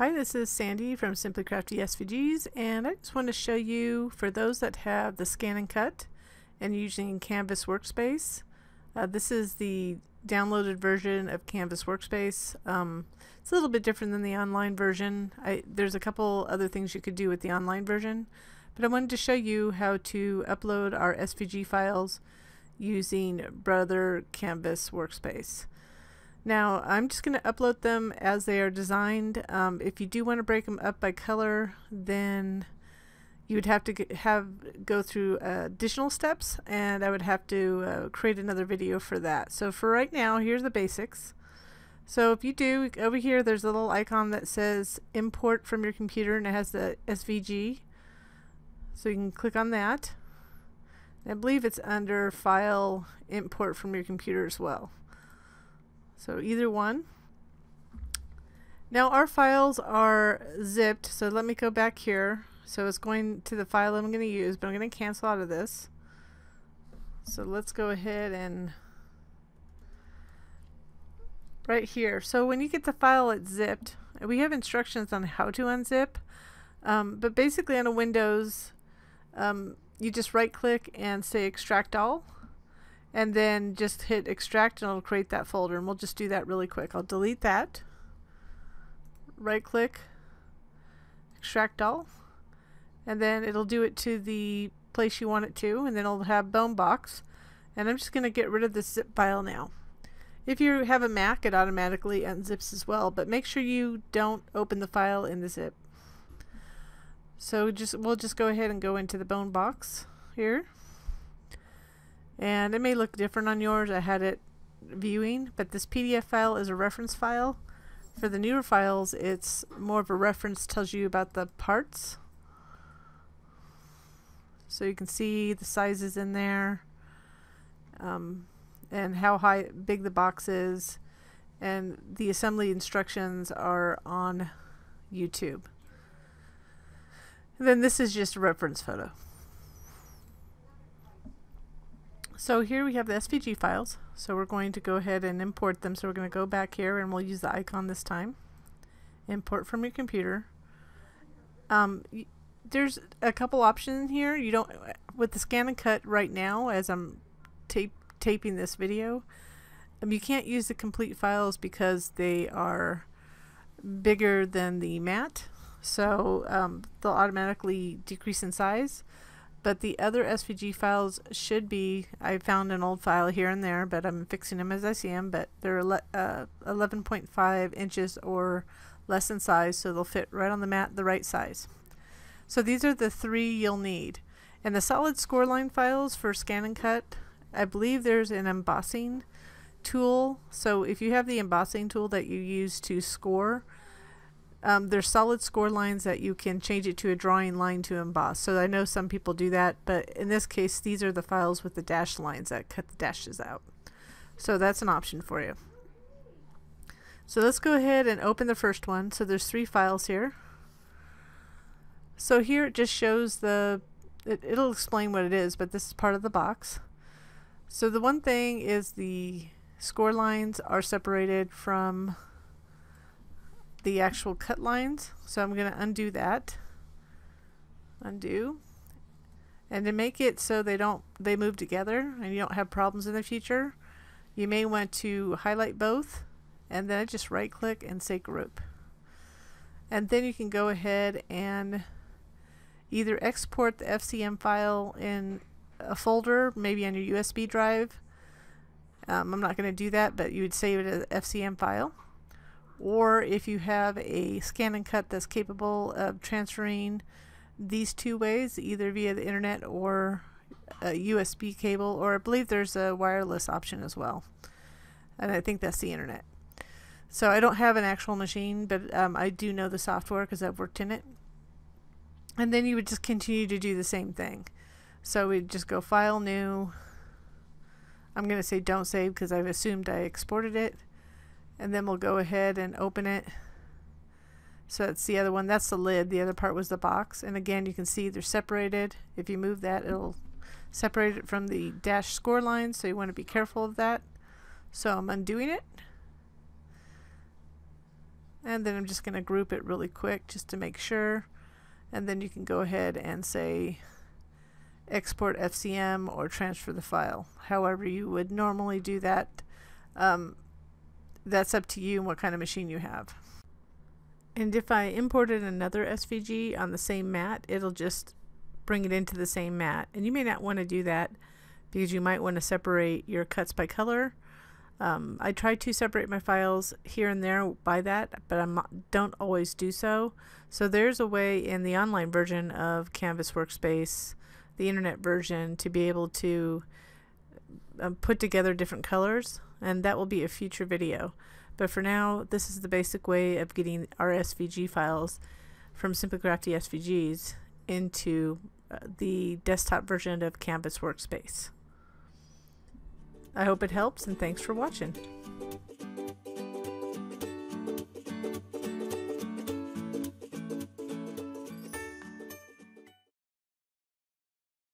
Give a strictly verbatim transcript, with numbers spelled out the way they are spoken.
Hi, this is Sandy from Simply Crafty S V Gs, and I just want to show you, for those that have the ScanNCut and using Canvas Workspace, uh, this is the downloaded version of Canvas Workspace. Um, it's a little bit different than the online version. I, there's a couple other things you could do with the online version, but I wanted to show you how to upload our S V G files using Brother Canvas Workspace. Now I'm just going to upload them as they are designed. Um, if you do want to break them up by color, then you would have to get, have go through uh, additional steps, and I would have to uh, create another video for that. So for right now, here's the basics. So if you do, over here there's a little icon that says import from your computer, and it has the S V G. So you can click on that. And I believe it's under file, import from your computer as well. So either one. Now our files are zipped, so let me go back here. So it's going to the file I'm going to use, but I'm going to cancel out of this. So let's go ahead and right here. So when you get the file, it's zipped. We have instructions on how to unzip, um, but basically on a Windows, um, you just right click and say extract all. And then just hit extract and it'll create that folder, and we'll just do that really quick. I'll delete that, right click, extract all, and then it'll do it to the place you want it to, and then it'll have BoneBox. And I'm just going to get rid of the zip file now. If you have a Mac, it automatically unzips as well, but make sure you don't open the file in the zip. So just we'll just go ahead and go into the BoneBox here. And it may look different on yours. I had it viewing, but this P D F file is a reference file. For the newer files, it's more of a reference, tells you about the parts. So you can see the sizes in there, um, and how high, big the box is, and the assembly instructions are on YouTube. And then this is just a reference photo. So here we have the S V G files, so we're going to go ahead and import them. So we're going to go back here, and we'll use the icon this time. Import from your computer. Um, there's a couple options here. You don't, with the ScanNCut right now, as I'm tape, taping this video, um, you can't use the complete files because they are bigger than the mat, so um, they'll automatically decrease in size. But the other S V G files should be, I found an old file here and there, but I'm fixing them as I see them, but they're uh, eleven point five inches or less in size, so they'll fit right on the mat, the right size. So these are the three you'll need. And the solid scoreline files for ScanNCut, I believe there's an embossing tool. So if you have the embossing tool that you use to score, Um, there's solid score lines that you can change it to a drawing line to emboss. So I know some people do that, but in this case, these are the files with the dashed lines that cut the dashes out. So that's an option for you. So let's go ahead and open the first one. So there's three files here. So here it just shows the, it, it'll explain what it is, but this is part of the box. So the one thing is the score lines are separated from the actual cut lines, so I'm going to undo that, undo, and to make it so they don't they move together and you don't have problems in the future, you may want to highlight both, and then just right click and say group, and then you can go ahead and either export the F C M file in a folder, maybe on your U S B drive. um, I'm not going to do that, but you would save it as F C M file. Or if you have a ScanNCut that's capable of transferring these two ways, either via the internet or a U S B cable, or I believe there's a wireless option as well, and I think that's the internet. So I don't have an actual machine, but um, I do know the software because I've worked in it. And then you would just continue to do the same thing. So we'd just go file, new. I'm going to say don't save because I've assumed I exported it. And then we'll go ahead and open it. So that's the other one. That's the lid. The other part was the box. And again, you can see they're separated. If you move that, it'll separate it from the dash score line. So you want to be careful of that. So I'm undoing it. And then I'm just going to group it really quick just to make sure. And then you can go ahead and say export F C M or transfer the file, however you would normally do that. Um, that's up to you and what kind of machine you have. And if I imported another S V G on the same mat, it'll just bring it into the same mat. And you may not want to do that because you might want to separate your cuts by color. Um, I try to separate my files here and there by that, but I don't always do so. So there's a way in the online version of Canvas Workspace, the internet version, to be able to um, put together different colors, and that will be a future video. But for now, this is the basic way of getting our S V G files from Simply Crafty S V Gs into uh, the desktop version of Canvas Workspace. I hope it helps, and thanks for watching.